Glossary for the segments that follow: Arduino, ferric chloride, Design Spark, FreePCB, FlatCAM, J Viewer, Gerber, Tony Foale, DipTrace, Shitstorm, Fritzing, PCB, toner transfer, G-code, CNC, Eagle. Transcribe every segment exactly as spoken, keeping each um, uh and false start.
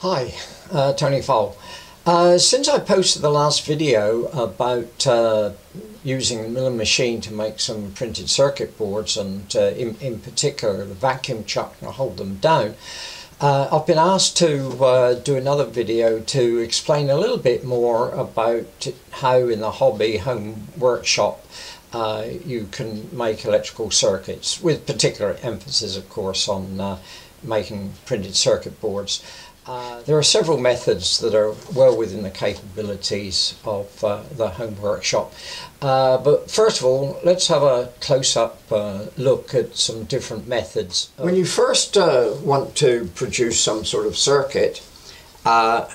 Hi, uh, Tony Foale. Uh, since I posted the last video about uh, using a milling machine to make some printed circuit boards, and uh, in, in particular the vacuum chuck and hold them down, uh, I've been asked to uh, do another video to explain a little bit more about how in the hobby home workshop uh, you can make electrical circuits, with particular emphasis of course on uh, making printed circuit boards. Uh, there are several methods that are well within the capabilities of uh, the home workshop. Uh, but first of all, let's have a close-up uh, look at some different methods. When you first uh, want to produce some sort of circuit, uh,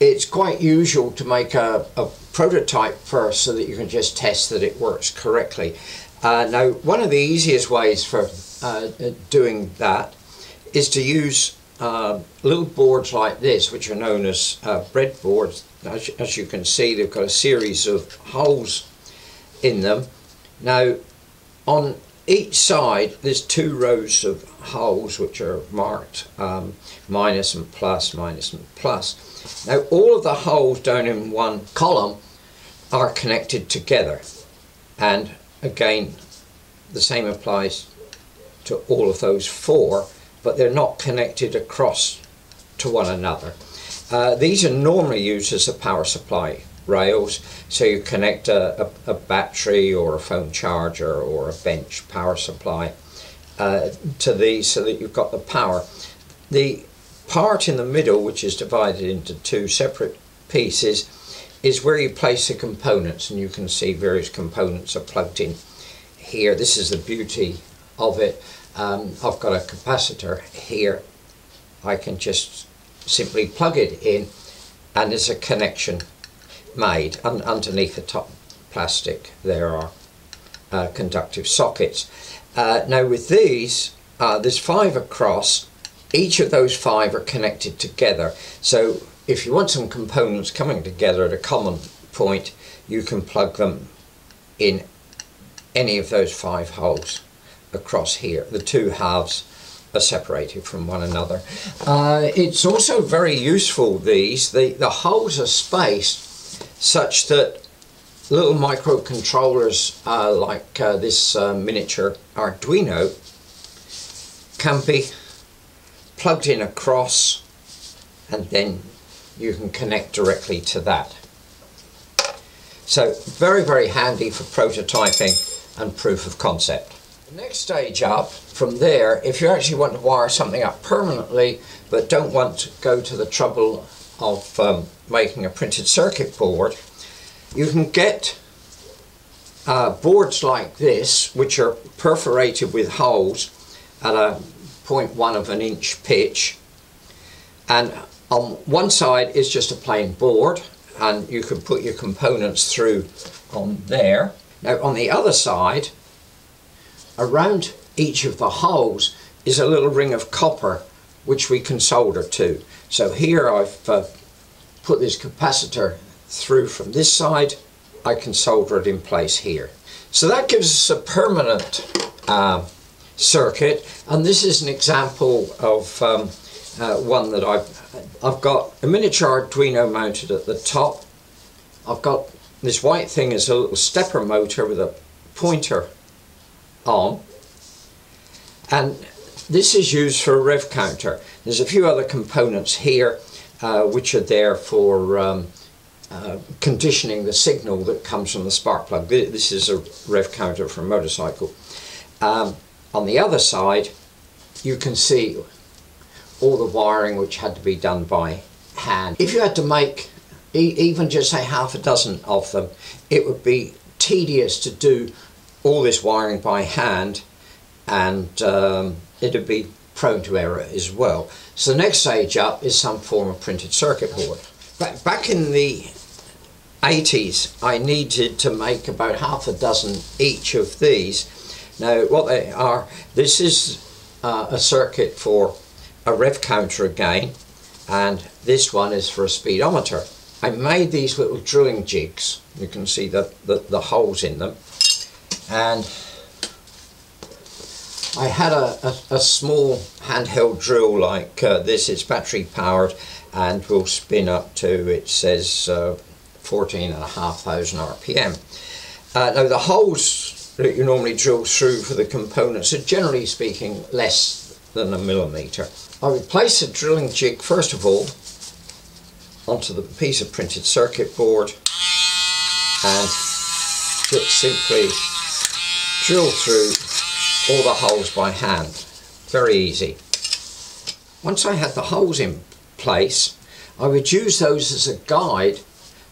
it's quite usual to make a, a prototype first so that you can just test that it works correctly. Uh, now, one of the easiest ways for uh, doing that is to use Uh, little boards like this, which are known as uh, breadboards. As, as you can see, they've got a series of holes in them. Now, on each side there's two rows of holes which are marked um, minus and plus, minus and plus. Now, all of the holes down in one column are connected together, and again the same applies to all of those four, but they're not connected across to one another. Uh, these are normally used as the power supply rails, so you connect a, a, a battery or a phone charger or a bench power supply uh, to these so that you've got the power. The part in the middle, which is divided into two separate pieces, is where you place the components, and you can see various components are plugged in here. This is the beauty of it. Um, I've got a capacitor here. I can just simply plug it in and there's a connection made. And underneath the top plastic there are uh, conductive sockets. Uh, now with these, uh, there's five across. Each of those five are connected together. So if you want some components coming together at a common point, you can plug them in any of those five holes across here. The two halves are separated from one another. Uh, it's also very useful, these. The, the holes are spaced such that little microcontrollers uh, like uh, this uh, miniature Arduino can be plugged in across, and then you can connect directly to that. So very, very handy for prototyping and proof of concept. The next stage up from there, if you actually want to wire something up permanently but don't want to go to the trouble of um, making a printed circuit board, you can get uh, boards like this, which are perforated with holes at a zero point one of an inch pitch, and on one side is just a plain board, and you can put your components through on there. Now on the other side, around each of the holes is a little ring of copper which we can solder to. So here I've uh, put this capacitor through from this side. I can solder it in place here. So that gives us a permanent uh, circuit, and this is an example of um, uh, one that I've, I've got a miniature Arduino mounted at the top. I've got this white thing is a little stepper motor with a pointer on, and this is used for a rev counter. There's a few other components here uh, which are there for um, uh, conditioning the signal that comes from the spark plug. This is a rev counter for a motorcycle. Um, on the other side you can see all the wiring which had to be done by hand. If you had to make e even just say half a dozen of them, it would be tedious to do all this wiring by hand, and um, it'd be prone to error as well. So the next stage up is some form of printed circuit board. But back in the eighties I needed to make about half a dozen each of these. Now what they are, this is uh, a circuit for a rev counter again, and this one is for a speedometer. I made these little drilling jigs, you can see the, the, the holes in them, and I had a, a, a small handheld drill like uh, this. It's battery powered and will spin up to, it says, uh, fourteen and a half thousand R P M. Uh, now the holes that you normally drill through for the components are generally speaking less than a millimetre. I would place the drilling jig first of all onto the piece of printed circuit board and simply drill through all the holes by hand. Very easy. Once I had the holes in place, I would use those as a guide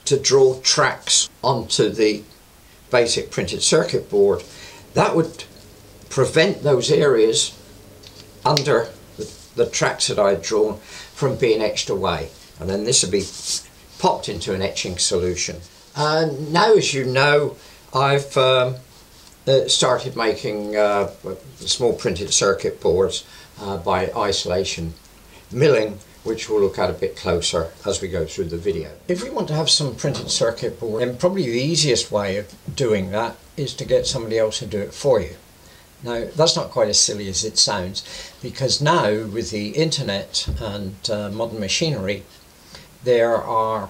to draw tracks onto the basic printed circuit board. That would prevent those areas under the, the tracks that I had drawn from being etched away, and then this would be popped into an etching solution. And now, as you know, I've um, uh, started making uh, small printed circuit boards uh, by isolation milling, which we'll look at a bit closer as we go through the video. If we want to have some printed circuit board, then probably the easiest way of doing that is to get somebody else to do it for you. Now, that's not quite as silly as it sounds, because now with the internet and uh, modern machinery, there are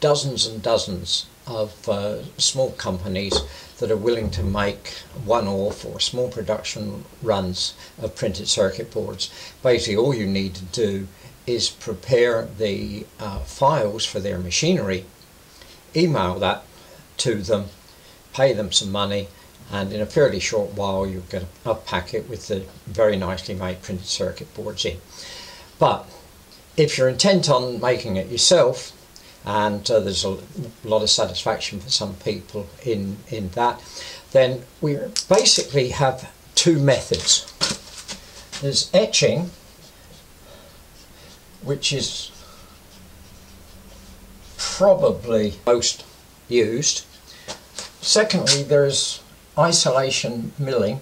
dozens and dozens of uh, small companies that are willing to make one-off or small production runs of printed circuit boards. Basically, all you need to do is prepare the uh, files for their machinery, email that to them, pay them some money, and in a fairly short while you'll get a packet with the very nicely made printed circuit boards in. But if you're intent on making it yourself, and uh, there's a lot of satisfaction for some people in, in that, then we basically have two methods. There's etching, which is probably most used. Secondly, there's isolation milling.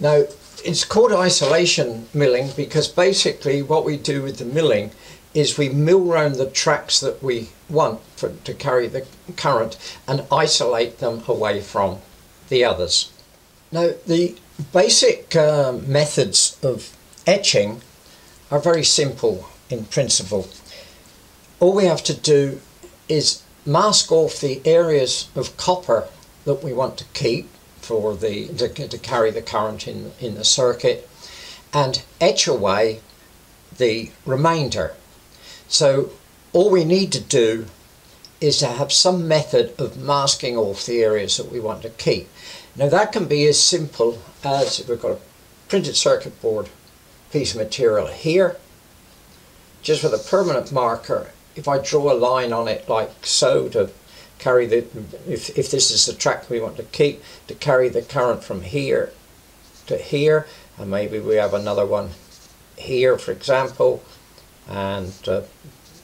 Now, it's called isolation milling because basically what we do with the milling is we mill round the tracks that we want for, to carry the current, and isolate them away from the others. Now, the basic uh, methods of etching are very simple in principle. All we have to do is mask off the areas of copper that we want to keep for the to, to carry the current in in the circuit, and etch away the remainder. So all we need to do is to have some method of masking off the areas that we want to keep. Now that can be as simple as if we've got a printed circuit board piece of material here, just with a permanent marker. If I draw a line on it like so to carry the, if, if this is the track we want to keep, to carry the current from here to here, and maybe we have another one here for example, and uh,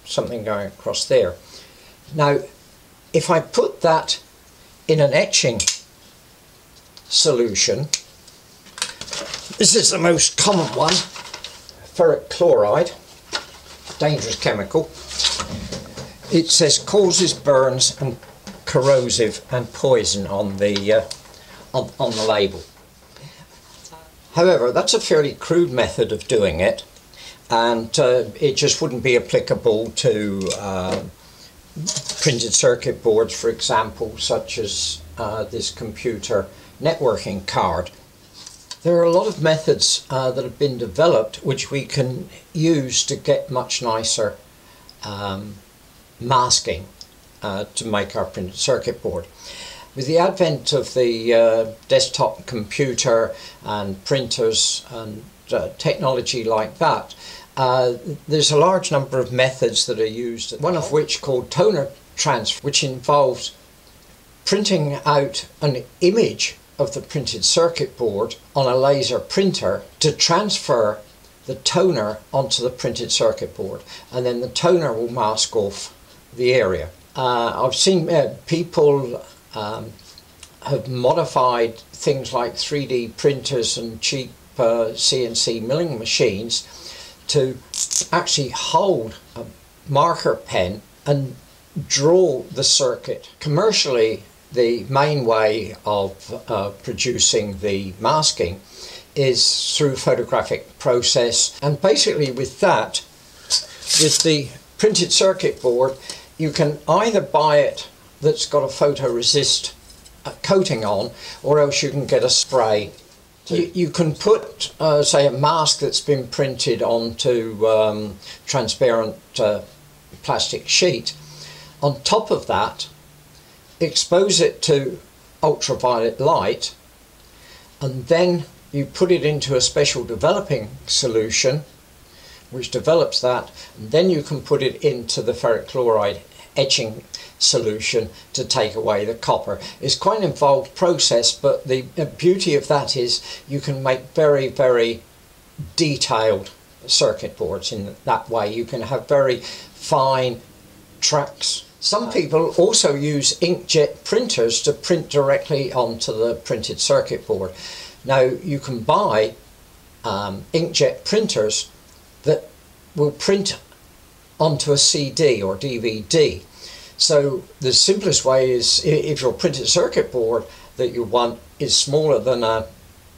something going across there. Now if I put that in an etching solution, this is the most common one, ferric chloride, dangerous chemical. It says causes burns and corrosive and poison on the uh, on, on the label. However, that's a fairly crude method of doing it, and uh, it just wouldn't be applicable to uh, printed circuit boards, for example, such as uh, this computer networking card. There are a lot of methods uh, that have been developed which we can use to get much nicer um, masking uh, to make our printed circuit board. With the advent of the uh, desktop computer and printers and uh, technology like that, Uh, there's a large number of methods that are used, one of which called toner transfer, which involves printing out an image of the printed circuit board on a laser printer to transfer the toner onto the printed circuit board, and then the toner will mask off the area. Uh, I've seen uh, people um, have modified things like three D printers and cheap uh, C N C milling machines to actually hold a marker pen and draw the circuit. Commercially, the main way of uh, producing the masking is through photographic process, and basically with that, with the printed circuit board, you can either buy it that's got a photoresist coating on, or else you can get a spray. You, you can put, uh, say, a mask that's been printed onto um, transparent uh, plastic sheet. On top of that, expose it to ultraviolet light, and then you put it into a special developing solution which develops that, and then you can put it into the ferric chloride etching solution to take away the copper. It's quite an involved process, but the beauty of that is you can make very, very detailed circuit boards in that way. You can have very fine tracks. Some people also use inkjet printers to print directly onto the printed circuit board. Now you can buy um, inkjet printers that will print onto a C D or D V D. So the simplest way is, if your printed circuit board that you want is smaller than a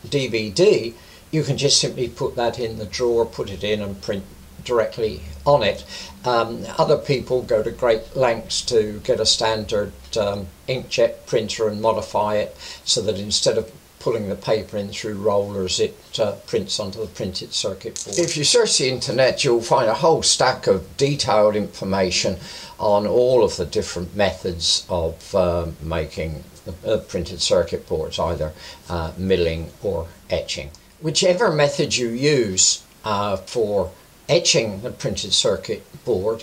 D V D, you can just simply put that in the drawer, put it in and print directly on it. Um, other people go to great lengths to get a standard um, inkjet printer and modify it so that instead of pulling the paper in through rollers, it uh, prints onto the printed circuit board. If you search the internet, you'll find a whole stack of detailed information on all of the different methods of uh, making uh, printed circuit boards, either uh, milling or etching. Whichever method you use uh, for etching the printed circuit board,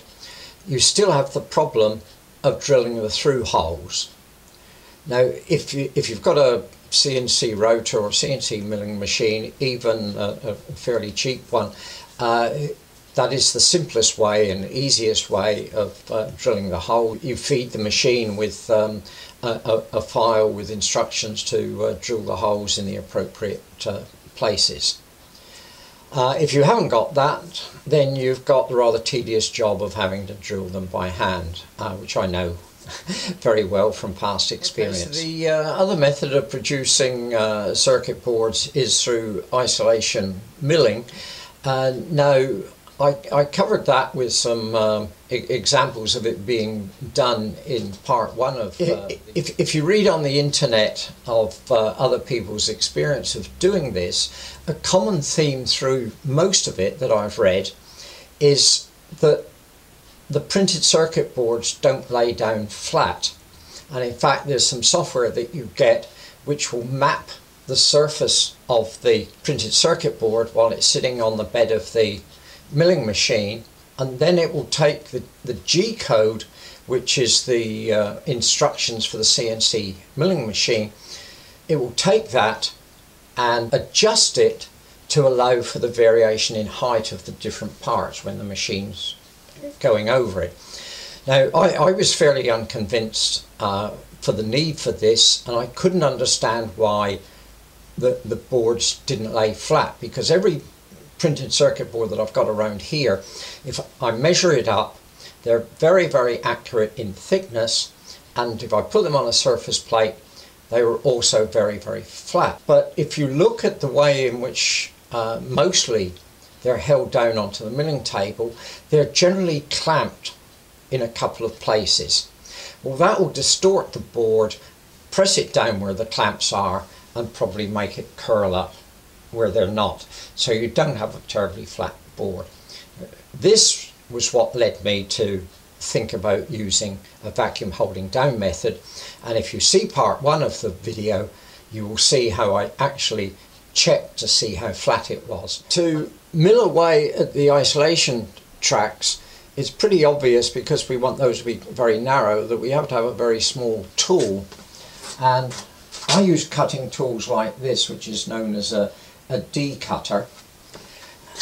you still have the problem of drilling the through holes. Now, if, you, if you've got a C N C rotor or C N C milling machine, even a, a fairly cheap one, uh, that is the simplest way and easiest way of uh, drilling the hole. You feed the machine with um, a, a file with instructions to uh, drill the holes in the appropriate uh, places. Uh, if you haven't got that, then you've got the rather tedious job of having to drill them by hand, uh, which I know very well from past experience. Okay, so the uh, other method of producing uh, circuit boards is through isolation milling. Uh, now I, I covered that with some um, e examples of it being done in part one of uh, if, if you read on the internet of uh, other people's experience of doing this, a common theme through most of it that I've read is that the printed circuit boards don't lay down flat, and in fact there's some software that you get which will map the surface of the printed circuit board while it's sitting on the bed of the milling machine, and then it will take the, the G code, which is the uh, instructions for the C N C milling machine, it will take that and adjust it to allow for the variation in height of the different parts when the machine's going over it. Now I, I was fairly unconvinced uh, for the need for this, and I couldn't understand why the, the boards didn't lay flat, because every printed circuit board that I've got around here, if I measure it up, they're very very accurate in thickness, and if I put them on a surface plate they were also very very flat. But if you look at the way in which uh, mostly they're held down onto the milling table, they're generally clamped in a couple of places. Well, that will distort the board, press it down where the clamps are, and probably make it curl up where they're not. So you don't have a terribly flat board. This was what led me to think about using a vacuum holding down method, and if you see part one of the video you will see how I actually checked to see how flat it was. To mill away at the isolation tracks is pretty obvious, because we want those to be very narrow, that we have to have a very small tool, and I use cutting tools like this, which is known as a, a D cutter.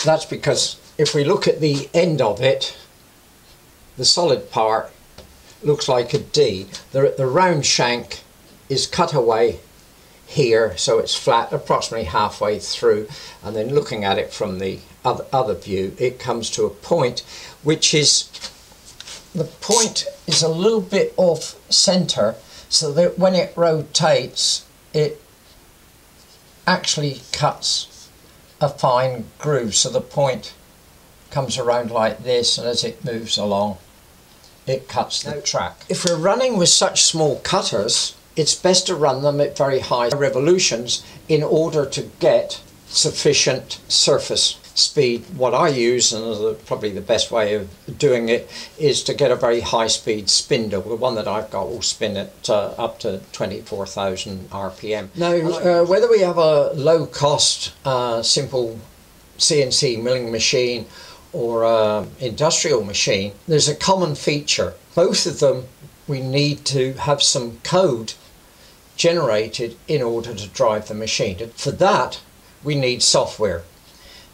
That's because if we look at the end of it, the solid part looks like a D. The, the round shank is cut away here, so it's flat approximately halfway through, and then looking at it from the other, other view, it comes to a point which is, the point is a little bit off center, so that when it rotates, it actually cuts a fine groove. So the point comes around like this, and as it moves along, it cuts the now, track. If we're running with such small cutters, it's best to run them at very high revolutions in order to get sufficient surface speed. What I use, and the, probably the best way of doing it, is to get a very high speed spindle. The one that I've got will spin at uh, up to twenty-four thousand R P M. Now, uh, whether we have a low cost, uh, simple C N C milling machine or an industrial machine, there's a common feature. Both of them, we need to have some code generated in order to drive the machine. And for that, we need software.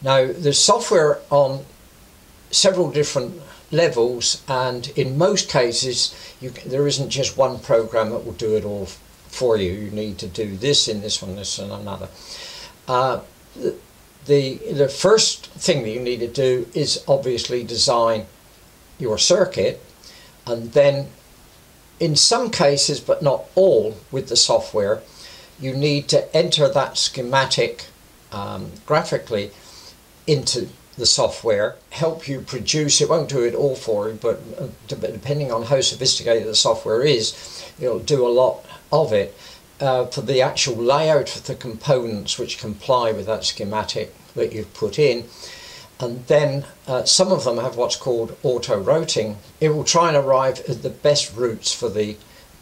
Now, there's software on several different levels, and in most cases, you, there isn't just one program that will do it all for you. You need to do this in this one, this and another. Uh, the, The, the first thing that you need to do is obviously design your circuit, and then in some cases, but not all, with the software, you need to enter that schematic um, graphically into the software, help you produce. It won't do it all for you, but depending on how sophisticated the software is, it'll do a lot of it. Uh, for the actual layout of the components which comply with that schematic that you've put in. And then uh, some of them have what's called auto-routing. It will try and arrive at the best routes for the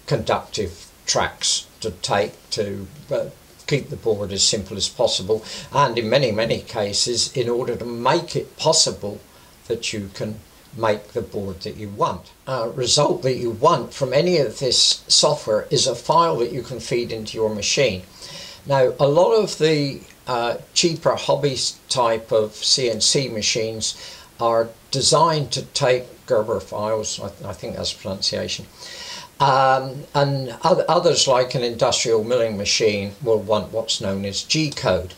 conductive tracks to take to uh, keep the board as simple as possible. And in many, many cases, in order to make it possible that you can make the board that you want. A result that you want from any of this software is a file that you can feed into your machine. Now, a lot of the uh, cheaper hobby type of C N C machines are designed to take Gerber files, I, th I think that's pronunciation, um, and other others like an industrial milling machine will want what's known as G code.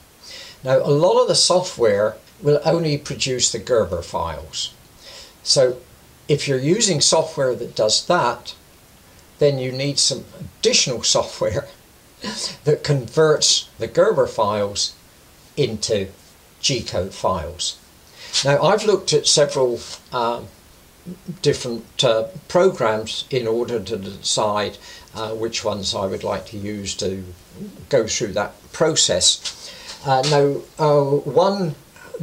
Now, a lot of the software will only produce the Gerber files. So if you're using software that does that, then you need some additional software that converts the Gerber files into G code files. Now, I've looked at several um, different uh, programs in order to decide uh, which ones I would like to use to go through that process. Uh, now, uh, one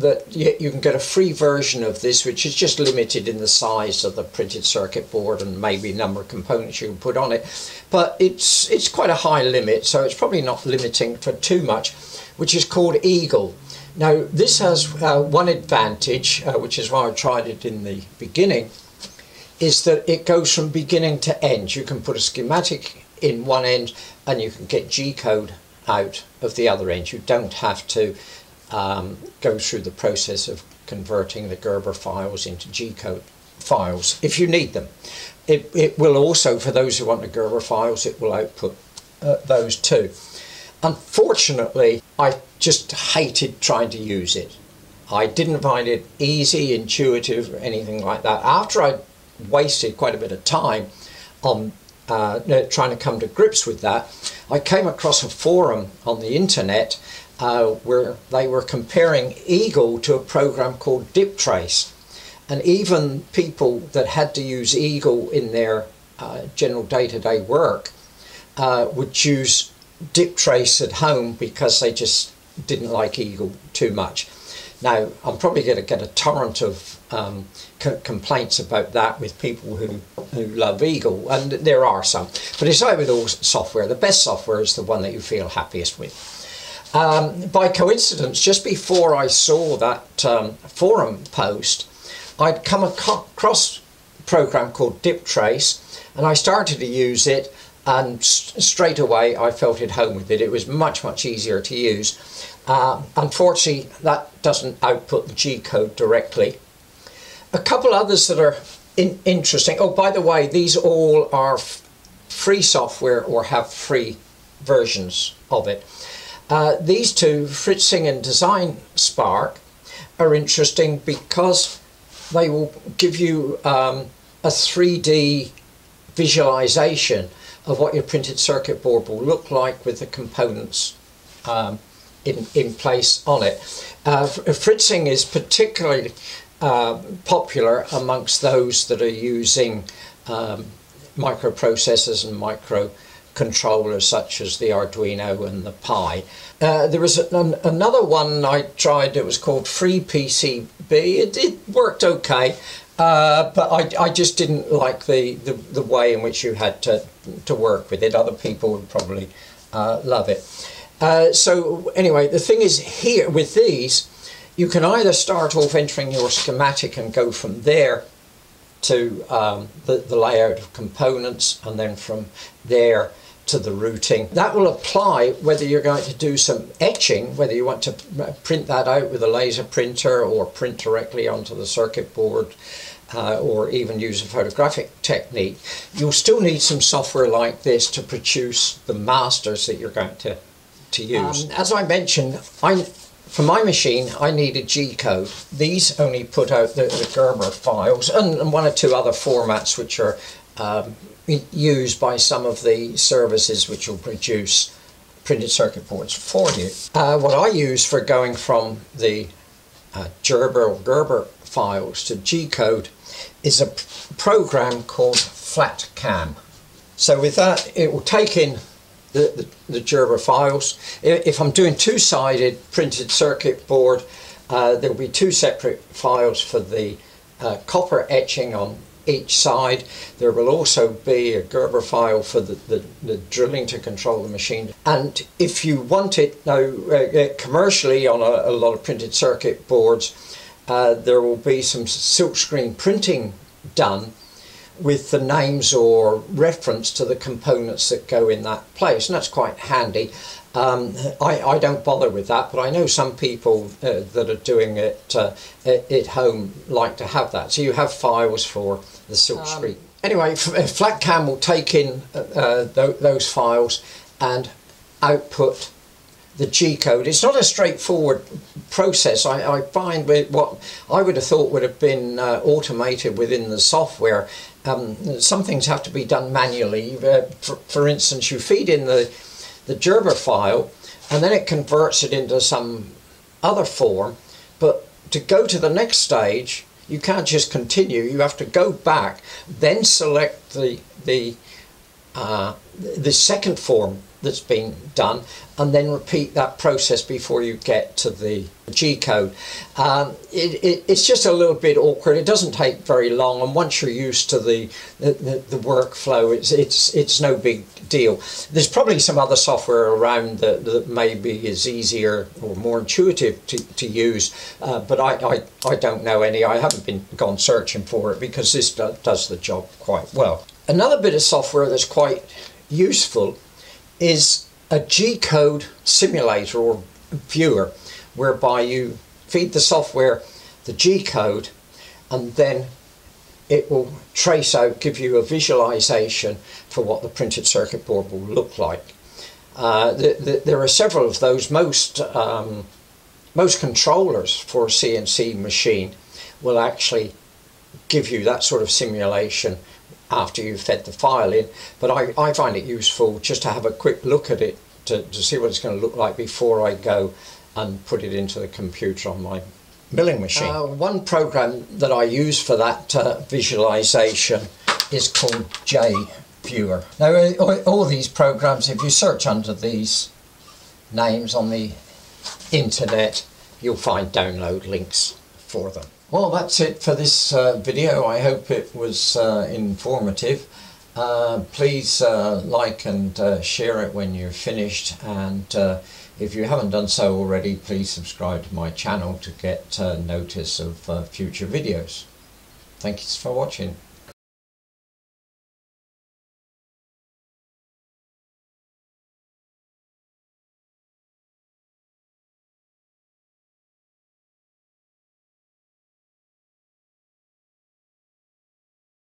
that you can get a free version of this, which is just limited in the size of the printed circuit board and maybe number of components you can put on it, but it's it's quite a high limit, so it's probably not limiting for too much, which is called Eagle. Now, this has uh, one advantage, uh, which is why I tried it in the beginning, is that it goes from beginning to end. You can put a schematic in one end and you can get G code out of the other end. You don't have to Um, go through the process of converting the Gerber files into G code files if you need them. It, it will also, for those who want the Gerber files, it will output uh, those too. Unfortunately, I just hated trying to use it. I didn't find it easy, intuitive, or anything like that. After I wasted quite a bit of time on uh, trying to come to grips with that, I came across a forum on the internet Uh, where they were comparing Eagle to a program called DipTrace. And even people that had to use Eagle in their uh, general day-to-day work uh, would choose DipTrace at home because they just didn't like Eagle too much. Now, I'm probably going to get a torrent of um, co complaints about that with people who, who love Eagle, and there are some. But it's like with all software, the best software is the one that you feel happiest with. Um, by coincidence, just before I saw that um, forum post, I'd come across a program called DipTrace, and I started to use it, and straight away I felt at home with it. It was much, much easier to use. Uh, unfortunately, that doesn't output the G code directly. A couple others that are in interesting. Oh, by the way, these all are f free software or have free versions of it. Uh, these two, Fritzing and Design Spark, are interesting because they will give you um, a three D visualization of what your printed circuit board will look like with the components um, in, in place on it. Uh, Fritzing is particularly uh, popular amongst those that are using um, microprocessors and microcontrollers such as the Arduino and the Pi. Uh, there was an, another one I tried, it was called FreePCB. It, it worked okay. Uh, but I, I just didn't like the, the, the way in which you had to, to work with it. Other people would probably uh, love it. Uh, so anyway, the thing is here with these, you can either start off entering your schematic and go from there to um, the, the layout of components, and then from there to the routing. That will apply whether you're going to do some etching, whether you want to print that out with a laser printer or print directly onto the circuit board, uh, or even use a photographic technique. You'll still need some software like this to produce the masters that you're going to, to use. Um, as I mentioned, I, for my machine I need a G code. These only put out the, the Gerber files and, and one or two other formats which are um, used by some of the services which will produce printed circuit boards for you. Uh, what I use for going from the uh, Gerber or Gerber files to G code is a program called FlatCAM. So with that, it will take in the, the, the Gerber files. If I'm doing two-sided printed circuit board, uh, there will be two separate files for the uh, copper etching on each side. There will also be a Gerber file for the, the, the drilling to control the machine. And if you want it now uh, commercially on a, a lot of printed circuit boards, uh, there will be some silkscreen printing done with the names or reference to the components that go in that place, and that's quite handy. Um, I, I don't bother with that, but I know some people uh, that are doing it uh, at home like to have that. So you have files for the silkscreen. Um, anyway, FlatCam will take in uh, th those files and output the G code. It's not a straightforward process. I, I find with what I would have thought would have been uh, automated within the software. Um, some things have to be done manually. Uh, for, for instance, you feed in the the Gerber file and then it converts it into some other form, but to go to the next stage you can't just continue. You have to go back, then select the the uh, the second form that's been done, and then repeat that process before you get to the G code. Um, it, it, it's just a little bit awkward. It doesn't take very long, and once you're used to the the, the workflow, it's it's it's no big deal. There's probably some other software around that, that maybe is easier or more intuitive to, to use, uh, but I, I I don't know any. I haven't been gone searching for it because this do, does the job quite well. Another bit of software that's quite useful is a G code simulator or viewer, whereby you feed the software the G code and then it will trace out, give you a visualization for what the printed circuit board will look like. Uh, the, the, there are several of those. Most, um, most controllers for a C N C machine will actually give you that sort of simulation after you've fed the file in, but I, I find it useful just to have a quick look at it to, to see what it's going to look like before I go and put it into the computer on my milling machine. Uh, one program that I use for that uh, visualization is called J Viewer. Now all, all these programs, if you search under these names on the internet, you'll find download links for them. Well, that's it for this uh, video. I hope it was uh, informative. Uh, please uh, like and uh, share it when you're finished, and uh, if you haven't done so already, please subscribe to my channel to get uh, notice of uh, future videos. Thanks for watching.